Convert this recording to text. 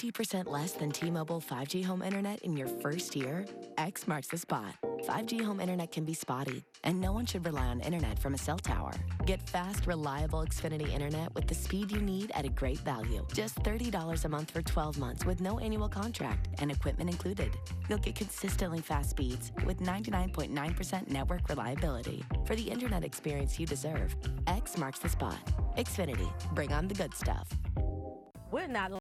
50% less than T-Mobile 5G home internet in your first year? X marks the spot. 5G home internet can be spotty, and no one should rely on internet from a cell tower. Get fast, reliable Xfinity internet with the speed you need at a great value. Just $30 a month for 12 months with no annual contract and equipment included. You'll get consistently fast speeds with 99.9% network reliability. For the internet experience you deserve, X marks the spot. Xfinity, bring on the good stuff. We're not